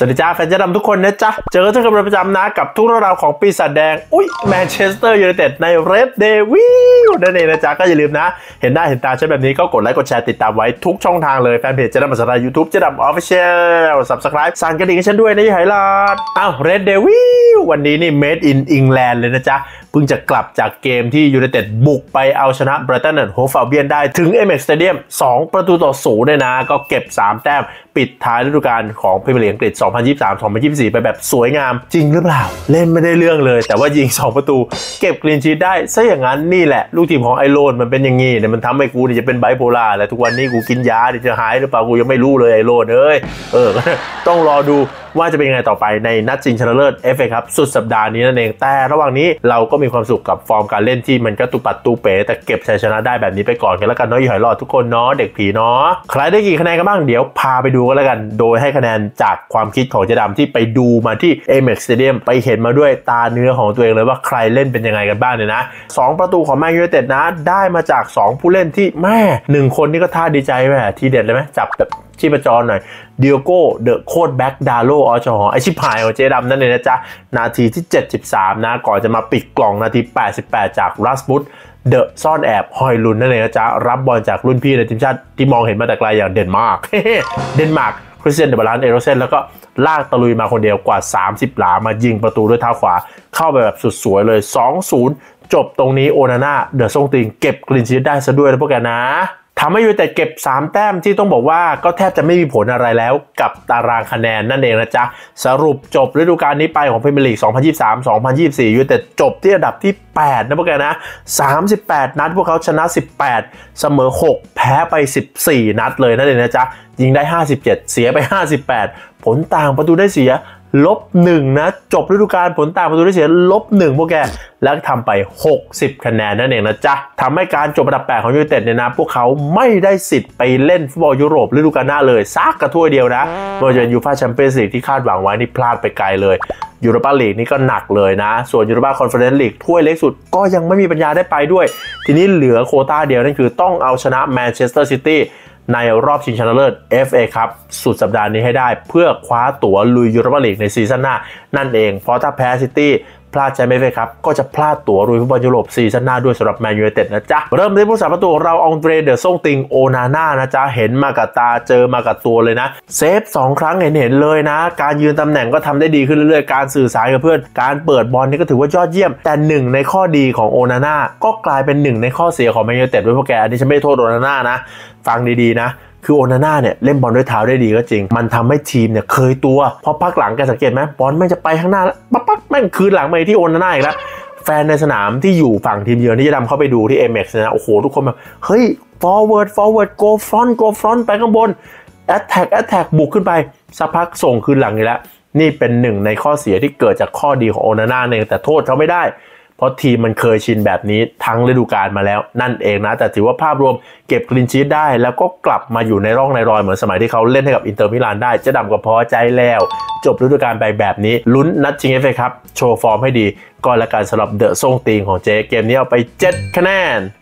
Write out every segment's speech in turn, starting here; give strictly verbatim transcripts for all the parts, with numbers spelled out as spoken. สวัสดีจ้าแฟนเจ้าดำทุกคนนะจ๊ะเจอกันเป็นประจำนะกับทุกเรื่องราวของปีศาจแดงอุ้ยแมนเชสเตอร์ยูไนเต็ดใน เร็ด เดวิ้วนั่นเองนะจ๊ะก็อย่าลืมนะเห็นหน้าเห็นตาใช่แบบนี้ก็กดไลค์กดแชร์ติดตามไว้ทุกช่องทางเลยแฟนเพจเจ้าดำภาษาไทยยูทูบเจ้าดำออฟฟิเชียลซับสไครป์สั่นกระดิ่งให้ฉันด้วยนะยี่ไห่ลาดอ้าว เร็ด เดวิ้ววันนี้นี่ made in England เลยนะจ๊ะเพิ่งจะกลับจากเกมที่ยูไนเต็ดบุกไปเอาชนะไบรตันแอนด์โฮฟเวียนได้ถึง เอ็ม เอ็กซ์ Stadium สอง ประตูต่อ ศูนย์ เนี่ยนะก็เก็บ สาม แต้มปิดท้ายฤดูกาลของพรีเมียร์ลีกอังกฤษ สองพันยี่สิบสาม สองพันยี่สิบสี่ ไปแบบสวยงามจริงหรือเปล่าเล่นไม่ได้เรื่องเลยแต่ว่ายิงสองประตูเก็บคลีนชีทได้ซะอย่างนั้นนี่แหละลูกทีมของไอโรนมันเป็นอย่างงี้เนี่ยมันทำให้กูเนี่ยจะเป็นไบโพล่าแล้วทุกวันนี้กูกินยาดิจะหายหรือเปล่ากูยังไม่รู้เลยไอโรนเอ้ยเออต้องรอดูว่าจะเป็นยังไงต่อไปในนัดชิงชนะเลิศ เอฟ เอ ครับสุดสัปดาห์นี้นั่นเองแต่ระหว่างนี้เราก็มีความสุขกับฟอร์มการเล่นที่มันก็ตุปัดตูเป๋แต่เก็บชัยชนะได้แบบนี้ไปก่อนกันแล้วกันเนาะอย่าหอยรอดทุกคนเนาะเด็กผีเนาะใครได้กี่คะแนนกันบ้างเดี๋ยวพาไปดูกันแล้วกันโดยให้คะแนนจากความคิดของเจดำที่ไปดูมาที่ เอ็ม เอ็กซ์ Stadium ไปเห็นมาด้วยตาเนื้อของตัวเองเลยว่าใครเล่นเป็นยังไงกันบ้างเนี่ยนะสองประตูของแมนยูไนเต็ดนะได้มาจากสองผู้เล่นที่แม่หนึ่งคนนี่ก็ท่าดีใจแม่ทีเด็ดเลยไหมจับแบบชีพจรหน่อยเดียโก้เดอะโคดแบ็กดาโลอชหอไอชิพายของเจดำนั่นเลยนะจ๊ะนาทีที่เจ็ดสิบสามนะก่อนจะมาปิดกล่องนาทีแปดสิบแปดจากรัสมุสเดอะซ่อนแอบฮอยลุนนั่นเลยนะจ๊ะรับบอลจากรุ่นพี่ในทีมชาติที่มองเห็นมาแต่ไกลอย่างเดนมาร์กเดนมาร์กคริสเตียนเดบาลันเอโรเซนแล้วก็ลากตะลุยมาคนเดียวกว่าสามสิบหลามายิงประตูด้วยเท้าขวาเข้าไปแบบสุดสวยเลย สองศูนย์ จบตรงนี้โอนาน่าเดอะซ่งติงเก็บคลีนชีทได้ซะด้วยนะพวกแกนะทำให้ยูไนเต็ดเก็บสามแต้มที่ต้องบอกว่าก็แทบจะไม่มีผลอะไรแล้วกับตารางคะแนนนั่นเองนะจ๊ะสรุปจบฤดูกาลนี้ไปของพรีเมียร์ลีก สองพันยี่สิบสาม สองพันยี่สิบสี่ ยูไนเต็ดจบที่อันดับที่แปดนะพวกแกนะสามสิบแปดนัดพวกเขาชนะสิบแปดเสมอหกแพ้ไปสิบสี่นัดเลยนั่นเองนะจ๊ะยิงได้ห้าสิบเจ็ดเสียไปห้าสิบแปดผลต่างประตูได้เสียลบหนึ่งนะจบฤดูกาลผลต่างประตูได้เสียลบหนึ่งพวกแกแล้วทำไปหกสิบคะแนนนั่นเองนะจ๊ะทำให้การจบอันดับแปดของยูไนเต็ดเนี่ยนะพวกเขาไม่ได้สิทธิ์ไปเล่นฟุตบอลยุโรปฤดูกาลหน้าเลยซักกระถ้วยเดียวนะไม่ว่าจะเป็นยูฟ่าแชมเปี้ยนส์ลีกที่คาดหวังไว้นี่พลาดไปไกลเลยยูโรปาลีกนี่ก็หนักเลยนะส่วนยูโรปาคอนเฟอเรนซ์ลีกถ้วยเล็กสุดก็ยังไม่มีปัญญาได้ไปด้วยทีนี้เหลือโควต้าเดียวนั่นคือต้องเอาชนะแมนเชสเตอร์ซิตี้ในรอบชิงชนะเลิศ เอฟ เอ ครับสุดสัปดาห์นี้ให้ได้เพื่อคว้าตั๋วลุยยูโรปาลีกในซีซั่นหน้านั่นเองเพราะถ้าแพ้ซิตี้พลาดแชมเปี้ยนส์ครับก็จะพลาดตั๋วลุยฟุตบอลยุโรปซีซั่นหน้าด้วยสำหรับแมนยูไนเต็ดนะจ๊ะเริ่มที่ผู้สาประตูของเราองเดรเดอซ่งติงโอนาน่านะจ๊ะเห็นมากับตาเจอมากับตัวเลยนะเซฟสองครั้งเห็นเห็นเลยนะการยืนตำแหน่งก็ทำได้ดีขึ้นเรื่อยๆการสื่อสารกับเพื่อนการเปิดบอลนี่ก็ถือว่ายอดเยี่ยมแต่หนึ่งในข้อดีของโอนาน่าก็กลายเป็นหนึ่งในข้อเสียของแมนยูไนเต็ดด้วยพวกแกอันนี้ฉันไม่โทษโอนาน่านะฟังดีๆนะคือโอนาน่าเนี่ยเล่นบอลด้วยเท้าได้ดีก็จริงมันทำให้ทีมเนี่ยเคยตัวเพราะพักหลังแกสังเกตไหมบอลแม่งจะไปข้างหน้าแล้วปั๊บปั๊บแม่งคืนหลังไปที่โอนาน่าอีกแล้วแฟนในสนามที่อยู่ฝั่งทีมเยือนที่จะดำเข้าไปดูที่ เอ็ม เอ็กซ์ นะโอ้โหทุกคนแบบเฮ้ย forward forward go front go front ไปข้างบน attack attack บุกขึ้นไปสักพักส่งคืนหลังอีกแล้วนี่เป็นหนึ่งในข้อเสียที่เกิดจากข้อดีของโอนาน่าเองแต่โทษเขาไม่ได้เพราะทีมมันเคยชินแบบนี้ทั้งฤดูกาลมาแล้วนั่นเองนะแต่ถือว่าภาพรวมเก็บคลีนชีทได้แล้วก็กลับมาอยู่ในร่องในรอยเหมือนสมัยที่เขาเล่นให้กับอินเตอร์มิลานได้จะดำก็พอใจแล้วจบฤดูกาลไปแบบนี้ลุ้นนัดชิงเอฟเอคัพโชว์ฟอร์มให้ดีก็แล้วกันสำหรับเดอะซ่งติงของเจเกมนี้เอาไปเจ็ดคะแนน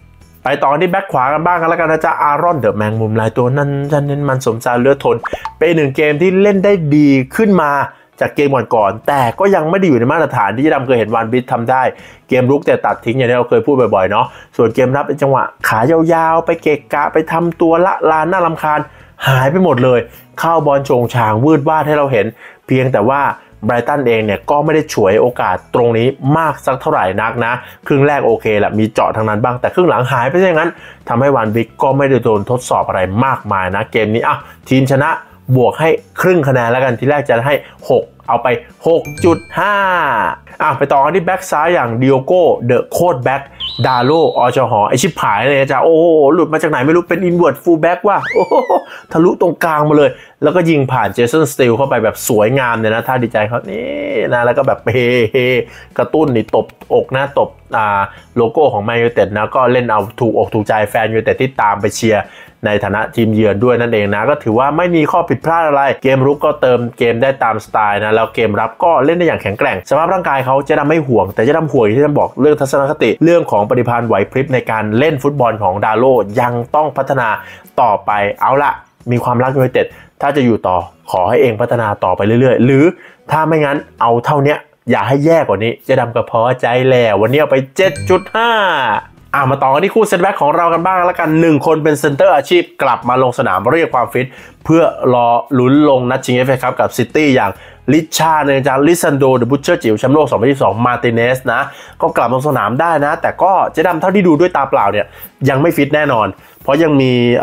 ไปต่อที่แบ็คขวากันบ้างกันแล้วกันนะจ๊ะอารอนเดอะแมงมุมลายตัวนั้นจันเน้นมันสมซาเลือดทนเป็นหนึ่งเกมที่เล่นได้ดีขึ้นมาจากเกมก่อนๆแต่ก็ยังไม่ได้อยู่ในมาตรฐานที่จะดำเคยเห็นวานบิททำได้เกมลุกแต่ตัดทิ้งอย่างที่เราเคยพูดบ่อยๆเนาะส่วนเกมรับเป็นจังหวะขายาวๆไปเกะกะไปทำตัวละลานน่ารำคาญหายไปหมดเลยเข้าบอลโฉงฉางวืดวาดให้เราเห็นเพียงแต่ว่าไบรตันเองเนี่ยก็ไม่ได้ฉวยโอกาสตรงนี้มากสักเท่าไหร่นักนะครึ่งแรกโอเคแหละมีเจาะทางนั้นบ้างแต่ครึ่งหลังหายไปซะอย่างนั้นทำให้วานบิทก็ไม่ได้โดนทดสอบอะไรมากมายนะเกมนี้อ่ะทีมชนะบวกให้ครึ่งคะแนนแล้วกันทีแรกจะให้หกเอาไป หกจุดห้า อ่ะไปต่อกันที่แบ็กซ้ายอย่างเดียโก้เดอะโคดแบ็กดาโลอชหอไอชิบหายเลยนะจ๊ะโอ้โหหลุดมาจากไหนไม่รู้เป็นอินเวอร์ตฟูลแบ็กว่าโอ้โหทะลุตรงกลางมาเลยแล้วก็ยิงผ่านเจสันสตีลเข้าไปแบบสวยงามเนี่ยนะท่าดีใจเขานี่นะแล้วก็แบบเฮเฮกระตุ้นนี่ตบอกหน้าตบอ่าโลโก้ของแมนยูไนเต็ดนะก็เล่นเอาถูกอกถูกใจแฟนยูไนเต็ดที่ตามไปเชียร์ในฐานะทีมเยือนด้วยนั่นเองนะก็ถือว่าไม่มีข้อผิดพลาดอะไรเกมรุกก็เติมเกมได้ตามสไตล์นะแล้วเกมรับก็เล่นได้อย่างแข็งแกร่งสภาพร่างกายเขาจะทำไม่ห่วงแต่จะทำห่วงที่จะบอกเรื่องทัศนคติเรื่องของปฏิภาณไหวพริบในการเล่นฟุตบอลของดาโลยังต้องพัฒนาต่อไปเอาละ มีความรักยูไนเต็ดถ้าจะอยู่ต่อขอให้เองพัฒนาต่อไปเรื่อยๆหรือถ้าไม่งั้นเอาเท่าเนี้ยอย่าให้แย่กว่านี้จะดำกระเพาะใจแล้ววันนี้เอาไป เจ็ดจุดห้าอ่ะมาต่อกันที่คู่เซนแบ็กของเรากันบ้างแล้วกันหนึ่งคนเป็นเซนเตอร์อาชีพกลับมาลงสนามเรียกความฟิตเพื่อรอลุ้นลงนัดชิงเอฟเอคัพกับซิตี้อย่างลิชาเนจาลิซันโดเดอะบุชเชอร์จิ๋วแชมป์โลกสองพันยี่สิบสองมาร์ติเนสนะก็กลับมาลงสนามได้นะแต่ก็เจ๊ดำเท่าที่ดูด้วยตาเปล่าเนี่ยยังไม่ฟิตแน่นอนเพราะยังมี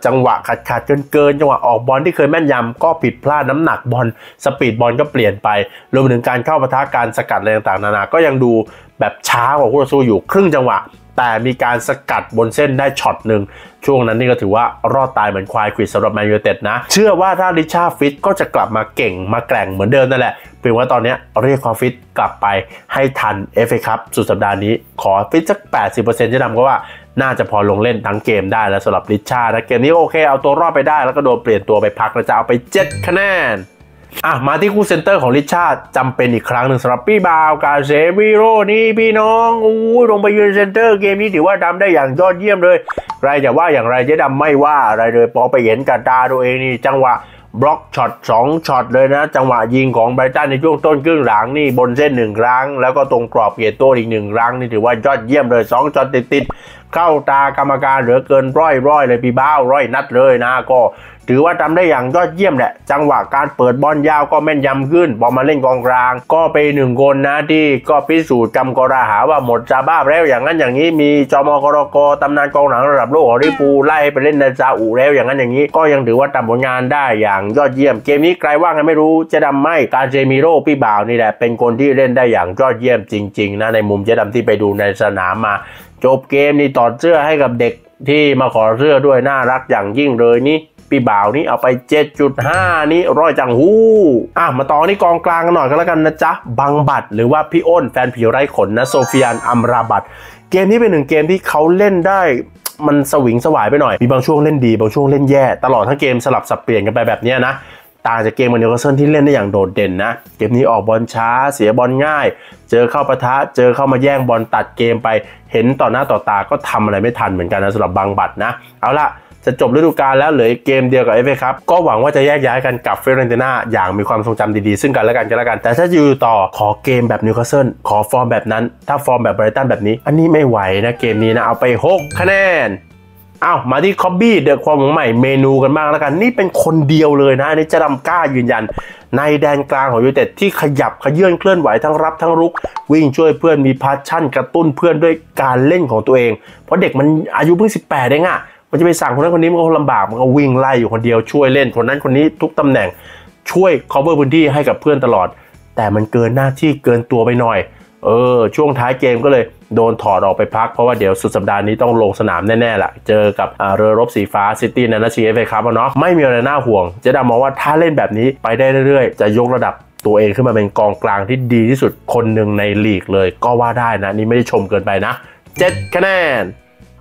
จังหวะขาดขาดเกินเกินจังหวะออกบอลที่เคยแม่นยำก็ผิดพลาดน้ำหนักบอลสปีดบอลก็เปลี่ยนไปรวมถึงการเข้าปะทะการสกัดอะไรต่างๆนานาก็ยังดูแบบช้ากว่าคู่ต่อสู้อยู่ครึ่งจังหวะแต่มีการสกัดบนเส้นได้ช็อตหนึ่งช่วงนั้นนี่ก็ถือว่ารอดตายเหมือนควายขวิดสำหรับแมนยูไนเต็ดนะเชื่อว่าถ้าลิชาฟิตก็จะกลับมาเก่งมาแกร่งเหมือนเดิมนั่นแหละเพียงว่าตอนนี้เรียกความฟิตกลับไปให้ทัน เอฟ เอ คัพสุดสัปดาห์นี้ขอฟิตสัก แปดสิบเปอร์เซ็นต์ จะนำก็ว่าน่าจะพอลงเล่นทั้งเกมได้แล้วสำหรับลิชานะเกมนี้โอเคเอาตัวรอดไปได้แล้วก็โดนเปลี่ยนตัวไปพักแล้วจะเอาไปเจ็ดคะแนนอ่ะมาที่คู่เซนเตอร์ของลิชาจำเป็นอีกครั้งหนึ่งสำหรับพี่บาวกาเซวิโรนี่พี่น้องอู้ลงไปยืนเซนเตอร์เกมนี้ถือว่าทำได้อย่างยอดเยี่ยมเลยไรจะว่าอย่างไรเจ๊ดำไม่ว่าอะไรเลยพอไปเห็นกับตาตัวเองนี่จังหวะบล็อกช็อตสองช็อตเลยนะจังหวะยิงของไบรตันในช่วงต้นครึ่งหลังนี่บนเส้นหนึ่งครั้งแล้วก็ตรงกรอบเขตโทษอีกหนึ่งครั้งนี่ถือว่ายอดเยี่ยมเลยสองช็อตติดๆเข้าตากรรมการเหลือเกินร้อยร้อยเลยพี่บ้าวร้อยนัดเลยนะก็ถือว่าทำได้อย่างยอดเยี่ยมแหละจังหวะการเปิดบอลยาวก็แม่นยำขึ้นบอลมาเล่นกองกลางก็ไปหนึ่งคนนะที่ก็พิสูจน์กำกราหาว่าหมดซาบ้าแล้วอย่างนั้นอย่างนี้มีจอมกรกตำนานกองหลังระดับโลกของลิเวอร์พูลไล่ไปเล่นในซาอุแล้วอย่างนั้นอย่างนี้ก็ยังถือว่าทำผลงานได้อย่างยอดเยี่ยมเกมนี้ใครว่ากันไม่รู้เจ๊ดำไม่การเจมิโร่พี่บ่าวนี่แหละเป็นคนที่เล่นได้อย่างยอดเยี่ยมจริงๆนะในมุมเจ๊ดำที่ไปดูในสนามมาจบเกมนี่ถอดเสื้อให้กับเด็กที่มาขอเสื้อด้วยน่ารักอย่างยิ่งเลยนี่พี่บ่าวนี่เอาไป เจ็ดจุดห้า นี่ร้อยจังหู้อ่ะมาต่อนี่กองกลางกันหน่อยกันแล้วกันนะจ๊ะบังบัตหรือว่าพี่อ้นแฟนผีไร้ขนนะโซเฟียนอัมราบัตเกมนี้เป็นหนึ่งเกมที่เขาเล่นได้มันสวิงสวายไปหน่อยมีบางช่วงเล่นดีบางช่วงเล่นแย่ตลอดทั้งเกมสลับสับเปลี่ยนกันไปแบบนี้นะต่างจากเกมกับนิวคาสเซิลที่เล่นได้อย่างโดดเด่นนะเกมนี้ออกบอลช้าเสียบอลง่ายเจอเข้าปะทะเจอเข้ามาแย่งบอลตัดเกมไปเห็นต่อหน้าต่อตาก็ทำอะไรไม่ทันเหมือนกันนะสำหรับบังบัตนะเอาล่ะจะจบฤดูกาลแล้วเหลือเกมเดียวกับเอฟเอคัพก็หวังว่าจะแยกย้ายกันกับเฟรนติน่าอย่างมีความทรงจำดีๆซึ่งกันและกันกันแล้วกันแต่ถ้าอยู่ต่อขอเกมแบบนิวคาสเซิลขอฟอร์มแบบนั้นถ้าฟอร์มแบบไบรตันแบบนี้อันนี้ไม่ไหวนะเกมนี้นะเอาไปหกคะแนนอ้าวมาที่คอบบี้เดอะความหวังใหม่เมนูกันบ้างแล้วกันนี่เป็นคนเดียวเลยนะนี่จะดำกล้ายืนยันในแดนกลางของยูไนเต็ดที่ขยับขยื่นเคลื่อนไหวทั้งรับทั้งรุกวิ่งช่วยเพื่อนมีพาสชั่นกระตุ้นเพื่อนด้วยการเล่นของตัวเองเพราะเด็กมันอายุเพิ่งสิบแปดเองอะมันจะไปสั่งคนนั้นคนนี้มันก็ลำบากมันก็วิ่งไล่อยู่คนเดียวช่วยเล่นคนนั้นคนนี้ทุกตำแหน่งช่วย cover พื้นที่ให้กับเพื่อนตลอดแต่มันเกินหน้าที่เกินตัวไปหน่อยเออช่วงท้ายเกมก็เลยโดนถอดออกไปพักเพราะว่าเดี๋ยวสุดสัปดาห์นี้ต้องลงสนามแน่ๆแหละเจอกับเรือรบสีฟ้าซิตี้ในนัดชิงเอฟเอคัพเนาะไม่มีอะไรน่าห่วงเจ๊ดำมองว่าถ้าเล่นแบบนี้ไปได้เรื่อยๆจะยกระดับตัวเองขึ้นมาเป็นกองกลางที่ดีที่สุดคนหนึ่งในลีกเลยก็ว่าได้นะนี่ไม่ได้ชมเกินไปนะเจ็ดคะแนน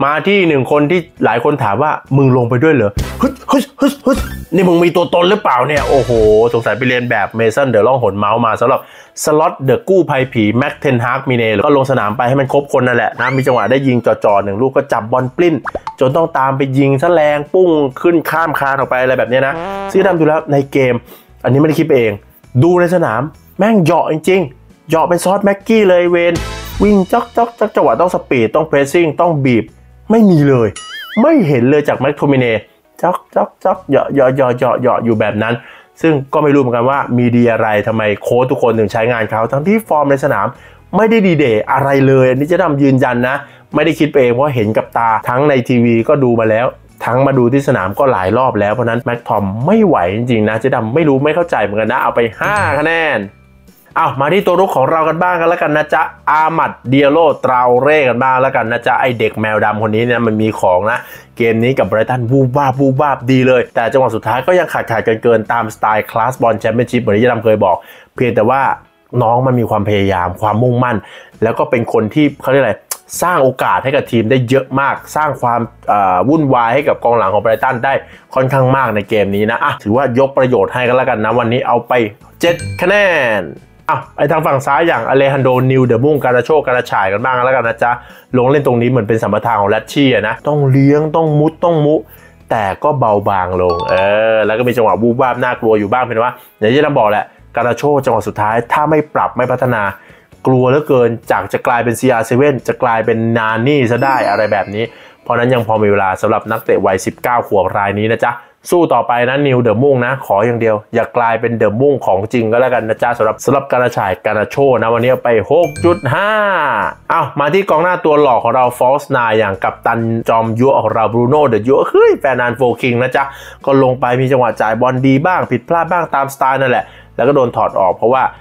มาที่หนึ่งคนที่หลายคนถามว่ามึงลงไปด้วยเหรอฮึดฮึดฮึดฮึดนี่มึงมีตัวตนหรือเปล่าเนี่ยโอ้โหสงสัยไปเรียนแบบเมสันเดอะล่องหนเมาส์มาสำหรับสล็อตเดอะกู้ภัยผีแม็กเทนฮาร์กมิเน่ก็ลงสนามไปให้มันครบคนนั่นแหละนะมีจังหวะได้ยิงจ่อๆหนึ่งลูกก็จับบอลปลิ้นจนต้องตามไปยิงซะแรงปุ้งขึ้นข้ามคานออกไปอะไรแบบนี้นะซื้อดำดูแล้วในเกมอันนี้ไม่ได้คิดเองดูในสนามแม่งเหยาะจริงๆเหยาะเป็นซอสแม็กกี้เลยเวนวิ่งจ๊อกจ๊อกจ๊อกจังหวะต้องสปีดต้องเพรสซิ่งต้องบีบไม่มีเลยไม่เห็นเลยจากแม็กโทมิเน่จ๊อกจ๊อกจ๊อกเหยาะเหยาะเหยาะเหยาะเหยาะอยู่แบบนั้นซึ่งก็ไม่รู้เหมือนกันว่ามีดีอะไรทำไมโค้ชทุกคนถึงใช้งานเขาทั้งที่ฟอร์มในสนามไม่ได้ดีเดย์อะไรเลยอันนี้จะดำยืนยันนะไม่ได้คิดเองเพราะเห็นกับตาทั้งในทีวีก็ดูมาแล้วทั้งมาดูที่สนามก็หลายรอบแล้วเพราะนั้นแม็กทอมไม่ไหวจริงๆนะจะดำไม่รู้ไม่เข้าใจเหมือนกันนะเอาไปห้าคะแนนเอามาที่ตัวรุกของเรากันบ้างกันแล้วกันนะจ๊ะอาหมัดเดียโลตราเร่กันบ้างแล้วกันนะจ๊ะไอเด็กแมวดำคนนี้เนี่ยมันมีของนะเกมนี้กับไบรตันบูบ้าบูบ้าดีเลยแต่จังหวะสุดท้ายก็ยังขาดขาดเกินเกินตามสไตล์คลาสบอลแชมเปี้ยนชิพเหมือนที่จะดำเคยบอกเพียงแต่ว่าน้องมันมีความพยายามความมุ่งมั่นแล้วก็เป็นคนที่เขาเรียกอะไรสร้างโอกาสให้กับทีมได้เยอะมากสร้างความวุ่นวายให้กับกองหลังของไบรตันได้ค่อนข้างมากในเกมนี้นะอ่ะถือว่ายกประโยชน์ให้กันแล้วกันนะวันนี้เอาไปเจ็ดคะแนนอ่ะไอทางฝั่งซ้ายอย่างอเลฮันโดนิวเดอร์มุ่งการะโชกการะฉายกันบ้างแล้วกันนะจ๊ะลงเล่นตรงนี้เหมือนเป็นสัมปทานของแรชชี่นะต้องเลี้ยงต้องมุดต้องมุ แต่ก็เบาบางลงเออแล้วก็มีจังหวะวูบวาบน่ากลัวอยู่บ้างเป็นว่าอย่างที่เราบอกแหละกานาโชจังหวะสุดท้ายถ้าไม่ปรับไม่พัฒนากลัวเหลือเกินจากจะกลายเป็น ซี อาร์ เซเว่น จะกลายเป็นนานี่ซะได้อะไรแบบนี้เพราะนั้นยังพอมีเวลาสำหรับนักเตะวัยสิบเก้าขวบรายนี้นะจ๊ะสู้ต่อไปนะนิวเดอะมุ่งนะขออย่างเดียวอย่ากลายเป็นเดอะมุ่งของจริงก็แล้วกันนะจ๊ะสำหรับสำหรับการฉายการโชว์นะวันนี้ไป หกจุดห้า อ้าวมาที่กองหน้าตัวหลอกของเราฟอลส์ไนน์อย่างกัปตันจอมยั่วของเราบรูโน่เดอะยั่วเฮ้ยแฟนานโฟคิงนะจ๊ะก็ลงไปมีจังหวะจ่ายบอลดีบ้างผิดพลาดบ้างตามสไตล์นั่นแหละแล้วก็โดนถอดออกเพราะว่า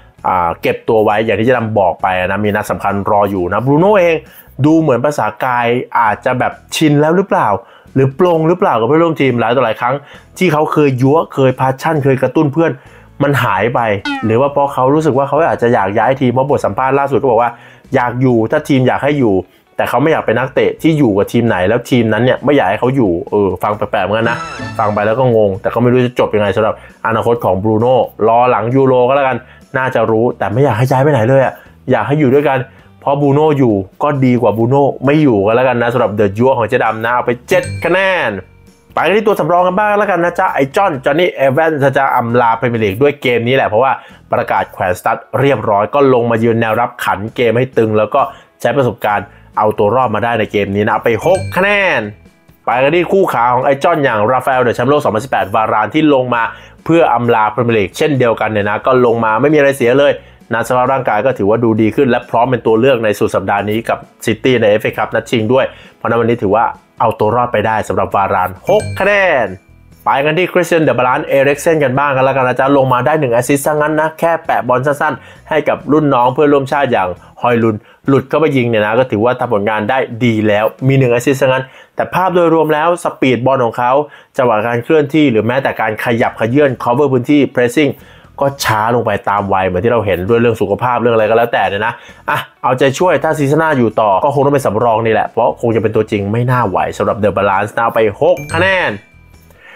เก็บตัวไว้อย่างที่จะนำบอกไปนะมีนัดสำคัญรออยู่นะบรูโน่เองดูเหมือนภาษากายอาจจะแบบชินแล้วหรือเปล่าหรือปลงหรือเปล่ากับเพื่อนร่วมทีมหลายต่อหลายครั้งที่เขาเคยยั่วเคยพาชั่นเคยกระตุ้นเพื่อนมันหายไปหรือว่าเพราะเขารู้สึกว่าเขาอาจจะอยากย้ายทีมเพราะบทสัมภาษณ์ล่าสุดก็บอกว่าอยากอยู่ถ้าทีมอยากให้อยู่แต่เขาไม่อยากเป็นนักเตะที่อยู่กับทีมไหนแล้วทีมนั้นเนี่ยไม่อยากให้เขาอยู่เออฟังแปลกๆเหมือนกันนะฟังไปแล้วก็งงแต่ก็ไม่รู้จะจบยังไงสำหรับอนาคตของบรูโน่รอหลังยูโรก็แล้วกันน่าจะรู้แต่ไม่อยากให้ย้ายไปไหนเลยอ่ะอยากให้อยู่ด้วยกันเพราะบรูโน่อยู่ก็ดีกว่าบรูโน่ไม่อยู่ก็แล้วกันนะสำหรับเดอะยัวของเจดำนะเอาไปเจ็ดคะแนนไปกันที่ตัวสำรองกันบ้างแล้วกันนะจ๊ะไอจอนจอนนี่เอเวนจะอำลาพรีเมียร์ลีกด้วยเกมนี้แหละเพราะว่าประกาศแขวนสตั๊ดเรียบร้อยก็ลงมายืนแนวรับขันเกมให้ตึงแล้วก็ใช้ประสบการณ์เอาตัวรอดมาได้ในเกมนี้นะเอาไปหกคะแนนไปกันที่คู่ขาของไอจอนอย่างราฟาเอลเดอะแชมป์โลกสองพันสิบแปดวารานที่ลงมาเพื่ออำลาพรีเมียร์ลีกเช่นเดียวกันเนี่ยนะก็ลงมาไม่มีอะไรเสียเลยนะสภาพร่างกายก็ถือว่าดูดีขึ้นและพร้อมเป็นตัวเลือกในสุดสัปดาห์นี้กับซิตี้ใน เอฟ เอ คัพนัดชิงด้วยเพราะนั้นวันนี้ถือว่าเอาตัวรอดไปได้สำหรับวารานหกคะแนนไปกันที่คริสเตียนเดอะบาลานซ์เอริกเซนกันบ้างกันแล้วกันนะจ๊ะลงมาได้หนึ่งแอสซิสต์ซะงั้นนะแค่แปะบอลสั้นๆให้กับรุ่นน้องเพื่อนร่วมชาติอย่างฮอยลุนหลุดเข้าไปยิงเนี่ยนะก็ถือว่าทำผลงานได้ดีแล้วมีหนึ่งแอสซิสต์ซะงั้นแต่ภาพโดยรวมแล้วสปีดบอลของเขาจังหวะการเคลื่อนที่หรือแม้แต่การขยับขยื่น cover พื้นที่ pressingก็ช้าลงไปตามวัยเหมือนที่เราเห็นด้วยเรื่องสุขภาพเรื่องอะไรก็แล้วแต่เนี่ยนะอ่ะเอาใจช่วยถ้าซีซั่นหน้าอยู่ต่อก็คงต้องเป็นสำรองนี่แหละเพราะคงจะเป็นตัวจริงไม่น่าไหวสำหรับเดอะบาลานซ์นะไปหกคะแนน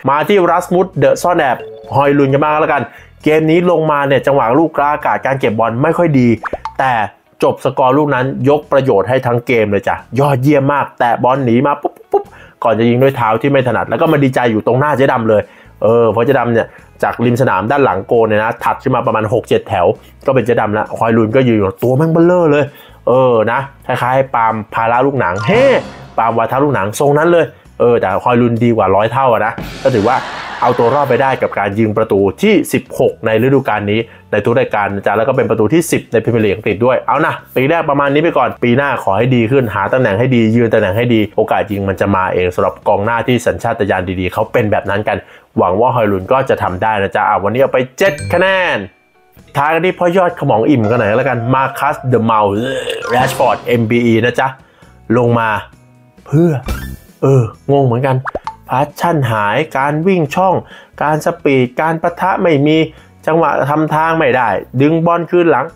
มาที่รัสมุสเดอะซ่อนแอบฮอยลุนกันบ้างแล้วกันเกมนี้ลงมาเนี่ยจังหวะลูกกลางอากาศการเก็บบอลไม่ค่อยดีแต่จบสกอร์ลูกนั้นยกประโยชน์ให้ทั้งเกมเลยจ้ะยอดเยี่ยมมากแต่บอลหนีมาปุ๊บปุ๊บก่อนจะยิงด้วยเท้าที่ไม่ถนัดแล้วก็มาดีใจอยู่ตรงหน้าเจ๊ดำเลยเออเพราะเจ๊ดำเนี่ยจากริมสนามด้านหลังโกลเนี่ยนะถัดขึ้นมาประมาณ หกเจ็ด แถวก็เป็นเจ๊ดำละคอยลุนก็อยู่ตัวแม่งเบลเลอร์เลยเออนะคล้ายๆปาล์มพาราลูกหนังเฮ้ปาล์มวาทาลูกหนังทรงนั้นเลยเออแต่คอยลุนดีกว่าร้อยเท่าอะนะก็ถือว่าเอาตัวรอดไปได้กับการยิงประตูที่สิบหกในฤดูกาลนี้ในทุกรายการนะจ๊ะแล้วก็เป็นประตูที่สิบในพรีเมียร์ลีกอังกฤษด้วยเอานะปีแรกประมาณนี้ไปก่อนปีหน้าขอให้ดีขึ้นหาตำแหน่งให้ดียืนตำแหน่งให้ดีโอกาสยิงมันจะมาเองสำหรับกองหน้าที่สัญชาตญาณดีๆเขาเป็นแบบนั้นกันหวังว่าฮอยลุนก็จะทำได้นะจ๊ะเอาวันนี้เอาไปเจ็ดคะแนนท้ายกันที่พ่อยอดขมองอิ่มกันหน่อยแล้วกันมาคัสเดอะเมาส์แรชฟอร์ด เอ็ม บี อี นะจ๊ะลงมาเพื่อเอองงเหมือนกันพาชั่นหายการวิ่งช่องการสปีดการปะทะไม่มีจังหวะทำทางไม่ได้ดึงบอลคืนหลั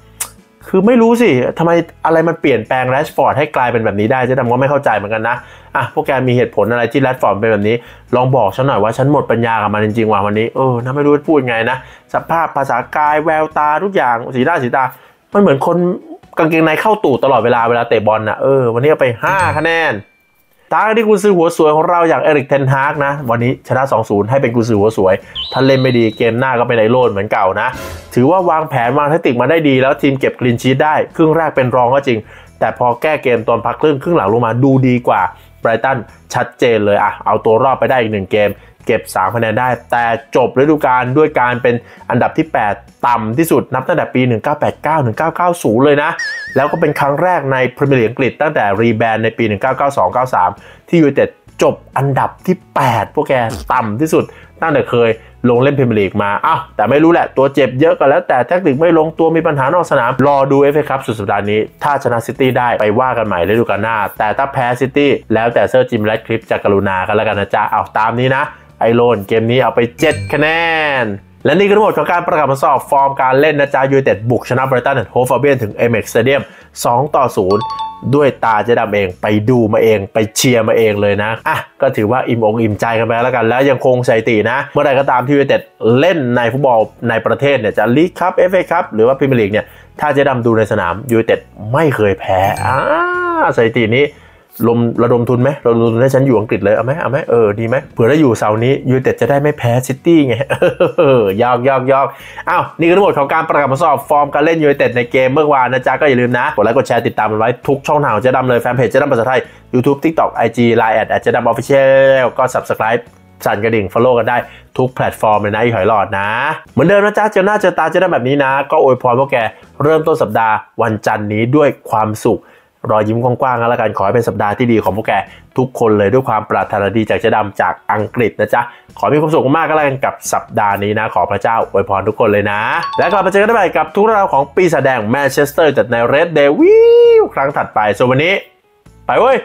งคือไม่รู้สิทำไมอะไรมันเปลี่ยนแปลงแรชฟอร์ดให้กลายเป็นแบบนี้ได้เจ๊ดำก็ไม่เข้าใจเหมือนกันนะอ่ะพวกแกมีเหตุผลอะไรที่แรชฟอร์ดเป็นแบบนี้ลองบอกฉันหน่อยว่าฉันหมดปัญญากับมันจริงๆว่าวันนี้เออน่าไม่รู้จะพูดไงนะสภาพภาษากายแววตาทุกอย่างสีหน้าสีตามันเหมือนคนกางเกงในเข้าตู่ตลอดเวลาเวลาเตะบอลนะเออวันนี้ไปห้าคะแนนตาที่กุญซือหัวสวยของเราอย่างเอริกเทนฮากนะวันนี้ชนะ สองศูนย์ ให้เป็นกุญซือหัวสวยถ้าเล่นไม่ดีเกมหน้าก็ไปในโลดเหมือนเก่านะถือว่าวางแผนวางแทคติกมาได้ดีแล้วทีมเก็บคลีนชีทได้ครึ่งแรกเป็นรองก็จริงแต่พอแก้เกมตอนพักครึ่งครึ่งหลังลงมาดูดีกว่าไบรตันชัดเจนเลยอะเอาตัวรอดไปได้อีกหนึ่งเกมเก็บสามคะแนนได้แต่จบฤดูกาลด้วยการเป็นอันดับที่แปดต่ำที่สุดนับตั้งแต่ปีหนึ่งเก้าแปดเก้า หนึ่งเก้าเก้าศูนย์เลยนะแล้วก็เป็นครั้งแรกในพรีเมียร์ลีกอังกฤษตั้งแต่รีแบรนด์ในปี หนึ่งเก้าเก้าสอง เก้าสาม ที่ยูไนเต็ดจบอันดับที่แปดพวกแกต่ำที่สุดตั้งแต่เคยลงเล่นพรีเมียร์ลีกมาอ้าวแต่ไม่รู้แหละตัวเจ็บเยอะก็แล้วแต่แทคติกไม่ลงตัวมีปัญหานอกสนามรอดู เอฟ เอ คัพสุดสัปดาห์นี้ถ้าชนะซิตี้ได้ไปว่ากันใหม่ฤดูกาลหน้าแต่ถ้าแพ้ซิตี้แล้วแต่เซอร์จิมแรดคลิฟจะกรุณากันแล้วกันนะจ๊ะเอาตามนี้นะไอโลนเกมนี้เอาไปเจ็ดคะแนนและนี่ก็ทั้งหมดของการประกาศผลสอบฟอร์มการเล่นนะจ๊ะยูไนเต็ดบุกชนะไบรตันแอนด์โฮฟเวียนถึง เอ็ม เอ็กซ์ Stadium สองต่อศูนย์ด้วยตาเจ๊ดำเองไปดูมาเองไปเชียร์มาเองเลยนะอ่ะก็ถือว่าอิ่มอกอิ่มใจกันไปแล้วกันแล้วยังคงสถิตินะเมื่อใดก็ตามที่ยูไนเต็ดเล่นในฟุตบอลในประเทศเนี่ยจะลีกคัพ เอฟ เอ คัพหรือว่าพรีเมียร์ลีกเนี่ยถ้าเจ๊ดำดูในสนามยูไนเต็ดไม่เคยแพ้อ่าสถิตินี้ ลมระดมทุนไหมระดมทุนให้ฉันอยู่อังกฤษเลยเอาไหมเอาไหมเออดีไหมเผื่อได้อยู่เสาร์นี้ยูไนเต็ดจะได้ไม่แพ้ซิตี้ไงยอกยอกยอกอ้าวนี่คือทั้งหมดของการประกาศผลสอบฟอร์มการเล่นยูไนเต็ดในเกมเมื่อวานนะจ๊ะก็อย่าลืมนะกดไลค์กดแชร์ติดตามมันไว้ทุกช่องทางเจ๊ดำเลยแฟนเพจเจ๊ดำภาษาไทย YouTube TikTok ไอ จี ไลน์ แอด เจ๊ดำ Official ก็ Subscribe สั่นกระดิ่ง Follow กันได้ทุกแพลตฟอร์มเลยนะอีหอยหลอดนะเหมือนเดิมนะจ๊ะเจอหน้าเจอตาเจอได้แบบนี้นะก็อวยพรพวกแกเริ่มต้นสัปดาห์วันจันทร์นี้ด้วยความสุขรอยยิ้มกว้างๆกันแล้วกันขอให้เป็นสัปดาห์ที่ดีของพวกแกทุกคนเลยด้วยความปรารถนาดีจากเจ๊ดำจากอังกฤษนะจ๊ะขอมีความสุขมากๆกันแล้วกันกับสัปดาห์นี้นะขอพระเจ้าอวยพรทุกคนเลยนะและกลับมาเจอกันได้ใหม่กับทุกเรื่องของปีศาจแดงแมนเชสเตอร์จัดใน เร็ด เดวิ้ว ครั้งถัดไปส่วนวันนี้ไปเว้ย